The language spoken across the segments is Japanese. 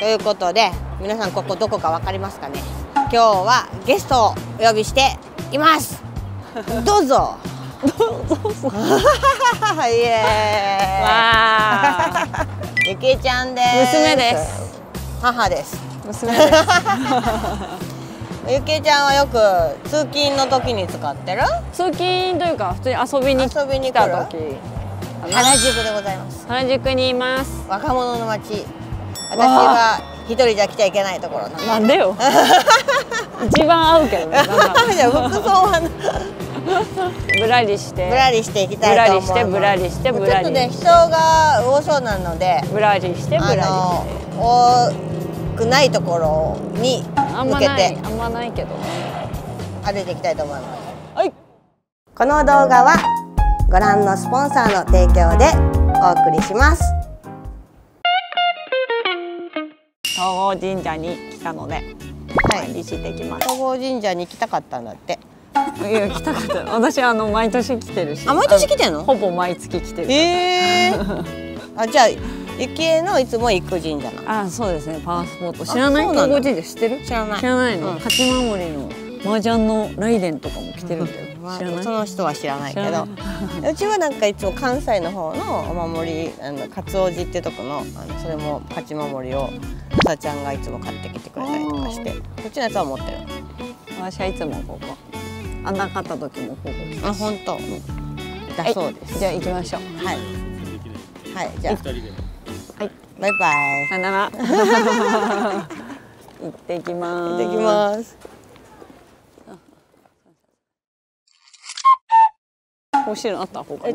ということで、皆さんここどこか分かりますかね。今日はゲストをお呼びしています。どうぞ。どうぞ。イエーイ。わあ。ゆきえちゃんです。娘です。母です。娘です。ゆきえちゃんはよく通勤の時に使ってる？通勤というか普通に遊びに来た時。原宿でございます。原宿にいます。若者の街。私は一人じゃ来ちゃいけないところなんでよ。一番合うけどね。じゃあ服装はぶらりしていきたいと思います。ちょっとね人が多そうなので多くないところに向けてあんまないけど歩いていきたいと思います。はい、この動画はご覧のスポンサーの提供でお送りします。東郷神社に来たのでお参りしてきます。東郷神社に行きたかったんだって。いや、来たかった。私毎年来てるし。あ、毎年来てんの？ほぼ毎月来てる。あ、じゃあゆきえのいつも行く神社なの？あ、そうですね。パワースポット知らない？東郷神社知ってる？知らないの。勝守の麻雀の雷電とかも来てるんだよ。その人は知らないけど、うちはなんかいつも関西の方のお守り、勝尾寺ってとこのそれも勝守りをあさちゃんがいつも買ってきてくれたりとかして、こっちのやつは持ってる。私はいつもここ。あんなかった時もここ。あ、本当。だそうです。じゃあ行きましょう。はい。はい、じゃあ。はい。バイバイ。さよなら。行ってきます。行ってきます。欲しいのあった方が。違う、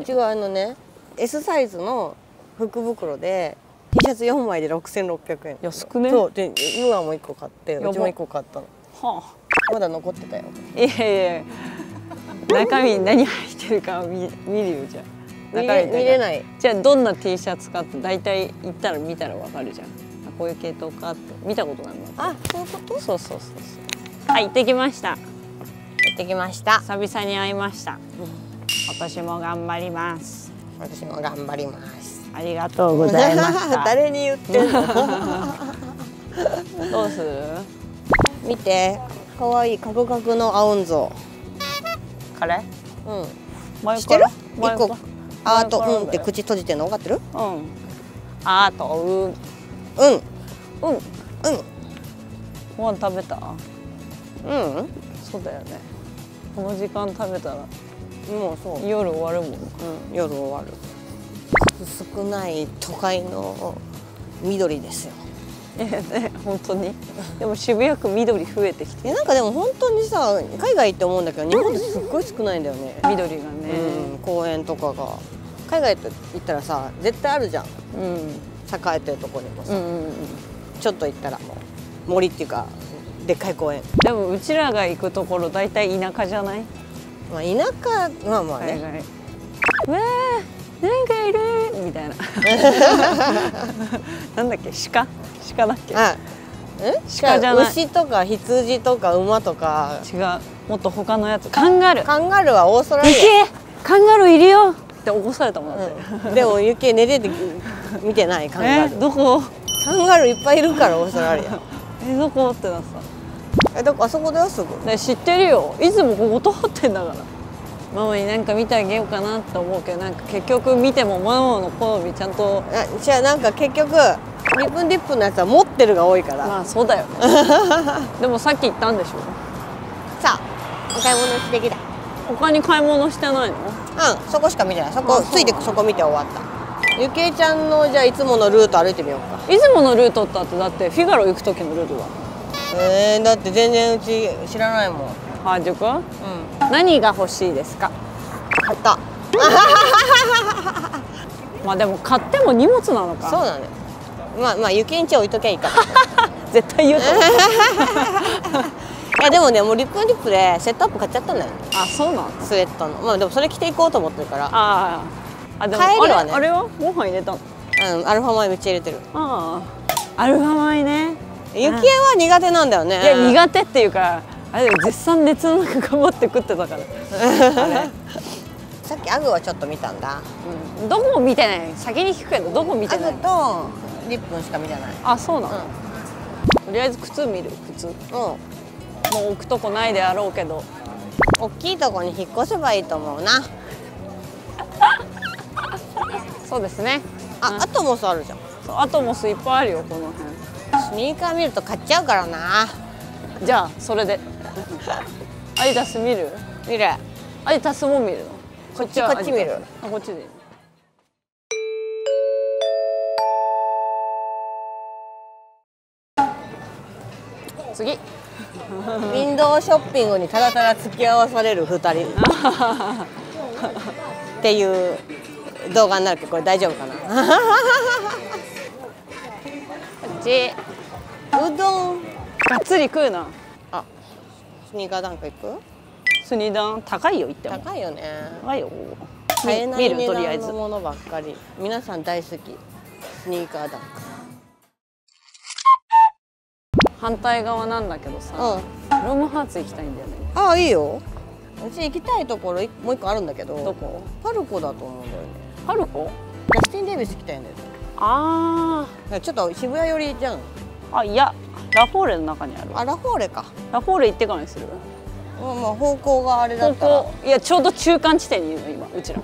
S サイズの福袋で T シャツ4枚で6,600円。安くね。そうで、ユアも1個買って、うちも1個買ったの。はあ。まだ残ってたよ。いやいや、中身何入ってるか見るよ。じゃあ見れない。じゃあどんな T シャツかって大体行ったら見たらわかるじゃん。こういう系統かって見たことないの。あ、そういうこと？そう。はい、行ってきました。久々に会いました。私も頑張ります。ありがとうございました。誰に言ってんの？どうする？見て。可愛いカクカクの青んぞ。カレー？うん。知ってる？一個。あーとうんって口閉じてんの分かってる？うん。あーとうん。ご飯食べた？うん。そうだよね。この時間食べたらもうそう。夜終わるもん。うん。夜終わる。少ない都会の緑ですよ。本当に。でも渋谷区緑増えてきて、なんかでも本当にさ、海外って思うんだけど日本ってすっごい少ないんだよね、緑がね。公園とかが海外と行ったらさ絶対あるじゃん、栄えてるとこにもさ、ちょっと行ったらもう森っていうかでっかい公園。でもうちらが行くところ大体田舎じゃない？まあ田舎、まあね。うわー、なんかいるみたいな。なんだっけ、鹿だっけ？鹿じゃない。牛とか羊とか馬とか。違う。もっと他のやつ。カンガルー。カンガルーはオーストラリア。カンガルーいるよって起こされたもんだって。でもゆきえ寝てて見てないカンガルー。どこ？カンガルーいっぱいいるからオーストラリア。どこってなった。どこ？あそこだよすぐ。ね、知ってるよ。いつもここ通ってんだから。ママに何か見てあげようかなって思うけど、なんか結局見てもママの好みちゃんと。じゃあなんか結局。リップンディップのやつは持ってるが多いから。まあそうだよね。でもさっき言ったんでしょ。さあ、お買い物してきた。他に買い物してないの？うん、そこしか見てない。そこついてそこ見て終わった。ゆきえちゃんのじゃあいつものルート歩いてみようか。いつものルートってあってだってフィガロ行く時のルートだ。だって全然うち知らないもん。原宿？うん。何が欲しいですか？買った。まあでも買っても荷物なのか。そうだね。まあゆきえんち置いときゃいいかな。絶対言うと思う。いやでもね、もうリップンリップでセットアップ買っちゃったんだよね。あ、そうなの。スウェットの。まあでもそれ着ていこうと思ってるから。ああ、でも帰るわね。あれはご飯入れたの？アルファ米めっちゃ入れてる。ああ、アルファ米ね。ゆきえんは苦手なんだよね。いや苦手っていうか、あれでも絶賛熱の中頑張って食ってたから。さっきアグはちょっと見たんだ。どこも見てない。先に聞くけどどこ見てない？アグとリップンしか見てない。あ、そうなの。とりあえず靴見る。靴、うん、もう置くとこないであろうけど、大きいとこに引っ越せばいいと思うな。そうですね。あ、アトモスあるじゃん。そう、アトモスいっぱいあるよこの辺。スニーカー見ると買っちゃうからな。じゃあそれで。アディダス見る？見る。アディダスも見るの？こっち見る。あ、こっちでいい。次。ウィンドウショッピングにただただ付き合わされる2人。っていう動画になるけど、これ大丈夫かな。うどん。がっつり食うな。あ、スニーカーなんか行く？スニーダン高いよ、行っても。高いよね。高いよ。買えない値段のものばっかり。皆さん大好き。スニーカーダンク。反対側なんだけどさ、ロムハーツ行きたいんだよね。ああ、いいよ。うち行きたいところもう一個あるんだけど。どこ？パルコだと思うんだよね。パルコ？ジャスティン・デイビス行きたいんだよ。ああ。ちょっと渋谷寄りじゃん。あ、いや、ラフォーレの中にある。あ、ラフォーレか。ラフォーレ行ってからにする。まあまあ、方向があれだったら。方向、いや、ちょうど中間地点にいるの今うちら。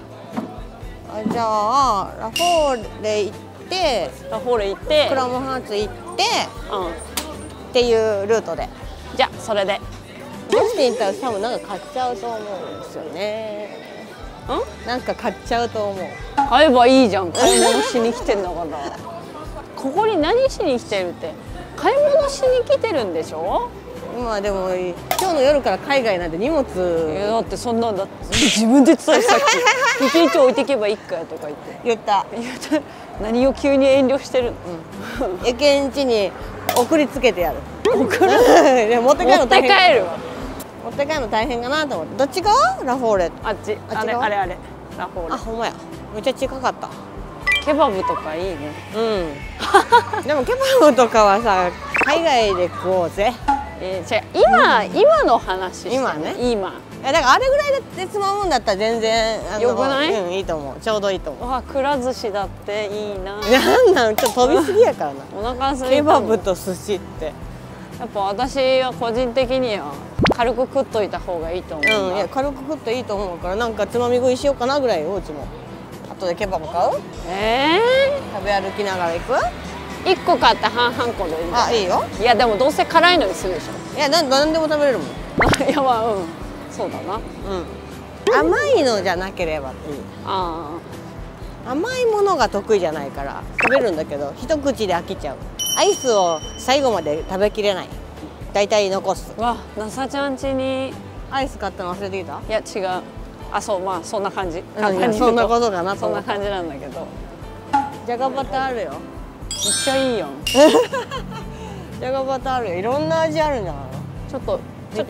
あ、じゃあラフォーレ行って、ラフォーレ行って、クラムハーツ行って、うん。っていうルートで。じゃあそれでジャスティン行ったら多分なんか買っちゃうと思うんですよね。ん？なんか買っちゃうと思う。買えばいいじゃん、買い物しに来てんだから。ここに何しに来てるって、買い物しに来てるんでしょ。まあでも今日の夜から海外なんて荷物。いやだってそんなんだって自分で伝えてさっき一日置いてけばいいかとか言った。何を急に遠慮してるの。うん、駅んちに送りつけてやる。送る？持って帰る。持って帰るの大変かなと思って。どっち側？ラフォーレ。あっち。あれ。ラフォーレ。あ、ほんまや。めっちゃ近かった。ケバブとかいいね。うん。でもケバブとかはさ、海外で食おうぜ。今の話。今ね。今。だからあれぐらいでつまむんだったら全然よくない？うん、いいと思う。ちょうどいいと思う。わ、くら寿司だっていいな。なんなの、ちょっと飛びすぎやからな。お腹すいた。ケバブと寿司って。やっぱ私は個人的には軽く食っといた方がいいと思う。うん、いや軽く食っていいと思うから、なんかつまみ食いしようかなぐらいよ、うちも。あとでケバブ買う？食べ歩きながら行く？一個買って半々個でいい。あ、いいよ。いやでもどうせ辛いのにするでしょ。いやなんでも食べれるもん。いやまあうん。そうだな。うん。甘いのじゃなければいい。ああ。甘いものが得意じゃないから食べるんだけど、一口で飽きちゃう。アイスを最後まで食べきれない。だいたい残す。わ、なさちゃん家にアイス買ったの忘れてきた？いや違う。あ、そう、まあそんな感じ。そんなことかなと思った。そんな感じなんだけど。じゃがバターあるよ。めっちゃいいやん。じゃがバターあるよ。いろんな味あるんじゃないの。ちょっと。じゃ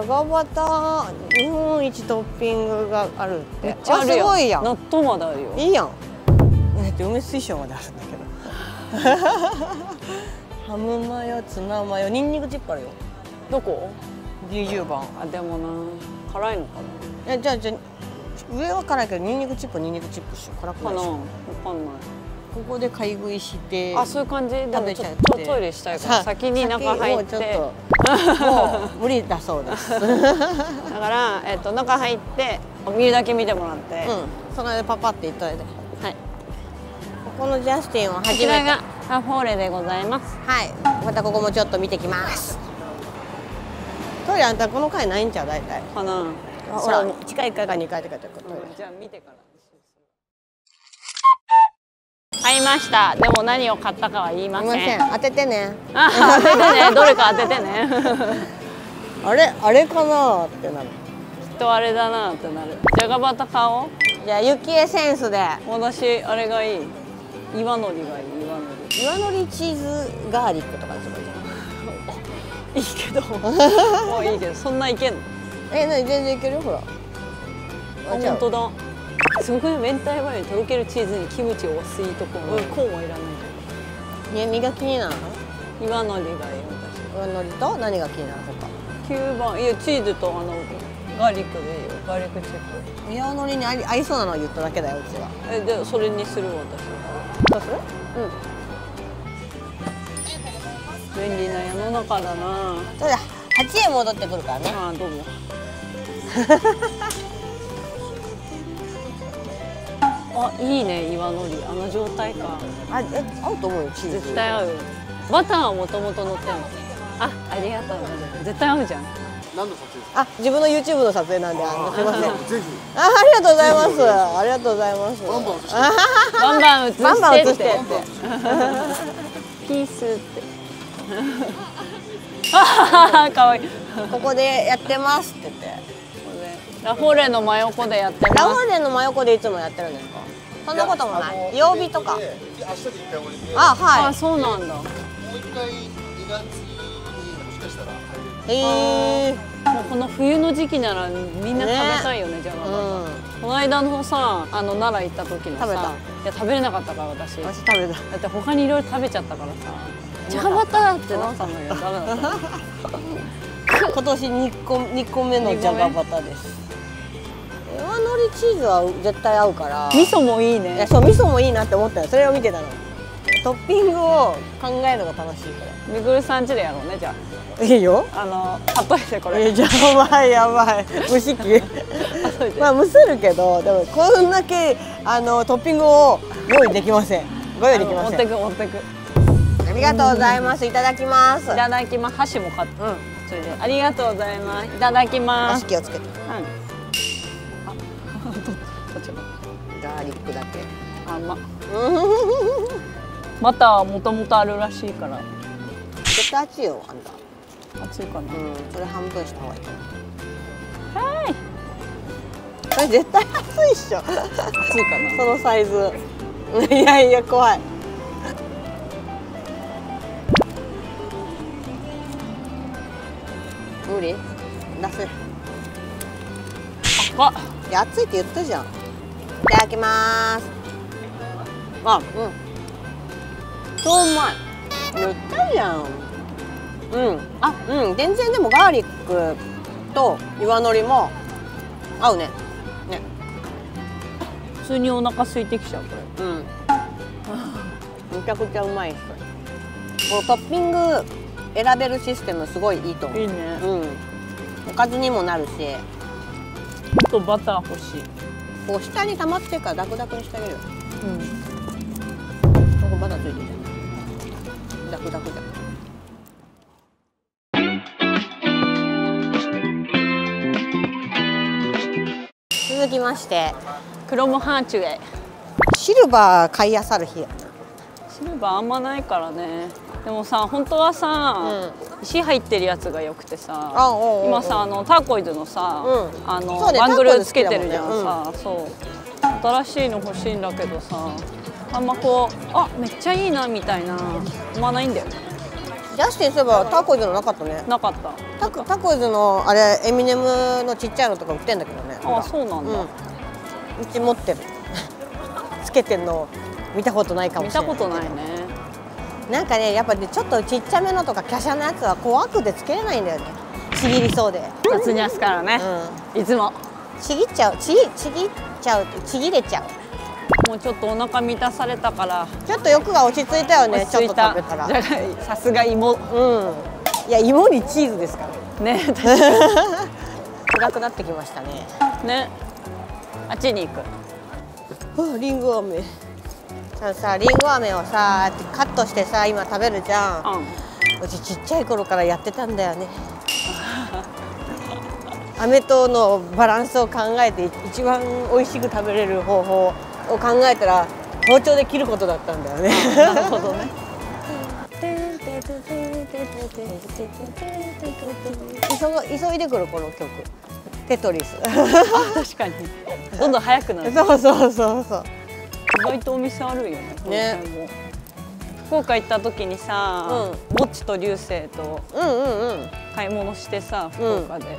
がバター日本一トッピングがあるって。めっちゃあるやん。あ、すごいやん。納豆まであるよ。いいやん。だって梅水晶まであるんだけど。ハムマヨ、ツナマヨ、ニンニクチップあるよ。どこ？20番。あ、でもな、辛いのかな。じゃあ上は辛いけど、ニンニクチップしよう。辛くないでしょ。わかんない。ここで買い食いして、あ、そういう感じで食べちゃって、トイレしたいから先に中入って、もう無理だそうです。だから中入って見るだけ見てもらって、その間パパっていただいて。はい、ここのジャスティンを初めて。こちらがラフォーレでございます。はい、またここもちょっと見てきます。トイレあんたこの階ないんちゃう、大体かな。ほら、近い1階か2階って書いてあるから。じゃあ見てから買いました。でも何を買ったかは言いません。当ててね。どれか当ててね。あれかなってなる。きっとあれだなってなる。じゃがバタ買おう。じゃあゆきえセンスで。私あれがいい。岩のりがいい。岩のりチーズガーリックとかすごいじゃん。いいけど。もういいけど、そんないけんの。なに、全然いけるよ、ほら。あ、本当だ。すごく明太マヨにとろけるチーズにキムチをスイートコーン、コーンはいらないけど。ね、身が気になるの？岩のりがいい、私。岩のりと何が気になるのか。9番、いやチーズとガーリックでいいよ、ガーリックチップ。岩のりに合いそうなのを言っただけだよ、うちは。でそれにする、私。そうする？うん。便利な世の中だな。そうだ、8円戻ってくるからね。ああ、どうも。あ、いいね、岩のり、あの状態か。あ、え、合うと思うよ、チーズ。絶対合うよ。バターはもともと乗ってるの。あ、ありがとう。絶対合うじゃん。何の撮影ですか？あ、自分の YouTube の撮影なんで、すみません。ぜひ。あ、ありがとうございます。ありがとうございます。バンバン映して。バンバン映して。バンバン映してって。ピースって。あ、可愛い。ここでやってますって言って。ラフォーレの真横でやってます。ラフォーレの真横でいつもやってるんですか？そんなこともない。曜日とか。あ、はい。あ、そうなんだ。もう一回2月。もうこの冬の時期ならみんな食べたいよね、じゃがバター。この間のさ、奈良行った時のさ、いや食べれなかったから私。私食べた。だって他にいろいろ食べちゃったからさ、じゃがバターってなったんだけどダメだった。今年2個目のじゃがバターです。岩のりチーズは絶対合うから。味噌もいいね。いやそう、味噌もいいなって思ったよ。それを見てたの。トッピングを考えるのが楽しいから。みぐるさん家でやろうね、じゃあ。いいよ。例えてこれ。じゃあ、やばい。蒸し器。まあ、蒸せるけど、でも、こんだけ、トッピングを用意できません。ご用意できません。持ってく。ありがとうございます。いただきます。いただきます。箸も買って。それで、ありがとうございます。いただきます。気をつけて。あ、ガーリックだけ。甘。バターはもともとあるらしいから。絶対熱いよ、あんた。熱いかな。うん、これ半分した方がいいかな。はい。これ絶対熱いっしょ。熱いかな。そのサイズ。いやいや怖い。無理？出せ。あ、いや熱いって言ったじゃん。いただきます。あ、うん。超うまい。言ったじゃん。うん、あ、うん、全然でもガーリックと岩のりも合うね。ね。普通にお腹空いてきちゃう、これ。うん。めちゃくちゃうまいっす。このトッピング選べるシステムすごいいいと思う。いいね。うん。おかずにもなるし。あとバター欲しい。こう下に溜まってからダクダクにしてあげる。うん。ここバターついてるじゃん。ダクダクじゃん。続きまして、クロムハーチュへ。シルバー買い漁る日やな。シルバーあんまないからね。でもさ、本当はさ、石入ってるやつがよくてさ、今さ、ターコイズのさ、バングルつけてるじゃんさ、そう。新しいの欲しいんだけどさ、あんまこう、あ、めっちゃいいなみたいな、思わないんだよね。ジャスティンすればターコイズのなかったね。なかった。ターコイズのあれエミネムのちっちゃいのとか売ってんだけどね。あ、そうなんだ。うち持ってる。つけてんの見たことないかもしれない。見たことないね。なんかね、やっぱりちょっとちっちゃめのとか華奢なやつは怖くてつけれないんだよね。ちぎりそうで。雑にやすからね。いつも。ちぎれちゃう。もうちょっとお腹満たされたからちょっと欲が落ち着いたよね。ちょっと食べたらさすが芋。うん、いや芋にチーズですからね。確かに暗くなってきましたね。ね、あっちに行く。うん、りんご飴さ、りんご飴をさカットしてさ今食べるじゃん。うちちっちゃい頃からやってたんだよね。飴とのバランスを考えて一番おいしく食べれる方法を考えたら包丁で切ることだったんだよね。なるほどね。急いでくるこの曲。テトリス。確かに。どんどん速くなる。そう。意外とお店あるよね。ね。福岡行った時にさ、ぼっちと流星と買い物してさ、福岡で。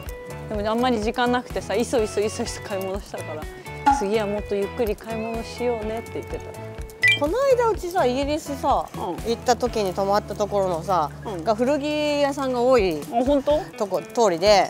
でもあんまり時間なくてさ、いそいそ買い物したから。次はもっとゆっくり買い物しようねって言ってた。この間うちさイギリスさ、行った時に泊まったところのさ、が古着屋さんが多いとこ通りで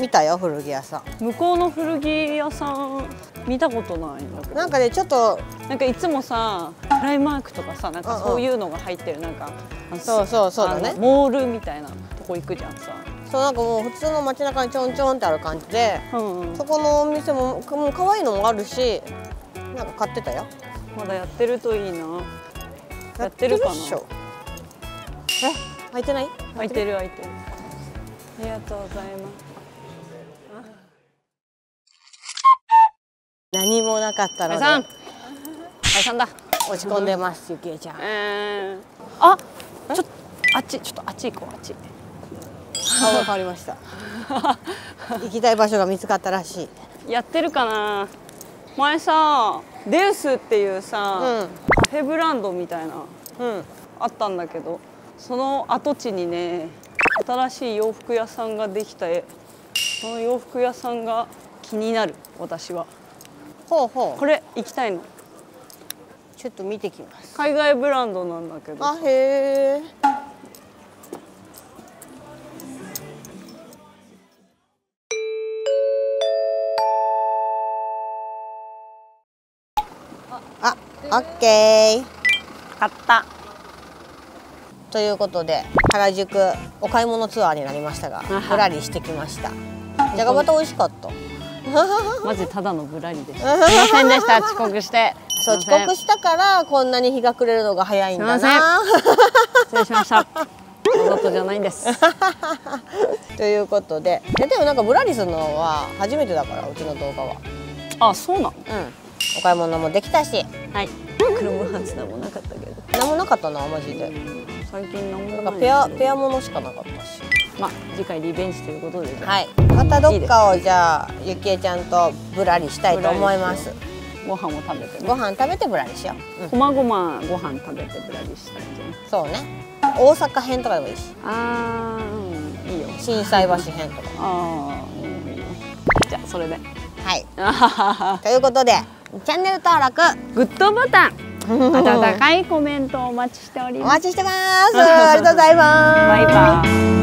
見たよ。古着屋さん、向こうの古着屋さん見たことないんだけど、なんかねちょっとなんかいつもさプライマークとかさ、なんかそういうのが入ってる、なんかそうそうそうだね、モールみたいなとこ行くじゃんさ。そう、なんかもう普通の街中にちょんちょんってある感じで、そこのお店ももう可愛いのもあるし、なんか買ってたよ。まだやってるといいな。やってるかな。開いてない？開いてる開いてる。ありがとうございます。何もなかったので。解散だ。落ち込んでますゆきえちゃん。あ、ちょっとあっち、ちょっとあっち行こう、あっち。顔が変わりました。行きたい場所が見つかったらしい。やってるかな。前さ、デウスっていうさ、カフェブランドみたいな、あったんだけど、その跡地にね新しい洋服屋さんができた。その洋服屋さんが気になる、私は。ほうほう。これ行きたいの。ちょっと見てきます。海外ブランドなんだけど。あ、へー。あ、オッケー。買った。ということで、原宿お買い物ツアーになりましたが、ぶらりしてきました。じゃがバタ美味しかった。マジただのぶらりでした。すみませんでした、遅刻して。そう、遅刻したから、こんなに日が暮れるのが早いんだな。失礼しました。わざとじゃないんです。ということで、でもなんかぶらりするのは初めてだから、うちの動画は。あ、そうなの。うん。お買い物もできたし、はい。クロムハーツなんもなかったけど。なんもなかったな、マジで。最近なんもない。なんかペアものしかなかったし。まあ、次回リベンジということで。はい。またどっかをじゃあ、ゆきえちゃんとぶらりしたいと思います。ご飯も食べて。ご飯食べてぶらりしよう。こまごまご飯食べてぶらりしたいじゃん。そうね。大阪編とかでもいいし。ああ、いいよ。心斎橋編とか。ああ、いいよ。じゃあ、それで。はい。ということで。チャンネル登録、グッドボタン、温かいコメントをお待ちしております。お待ちしてます。ありがとうございます。バイバイ。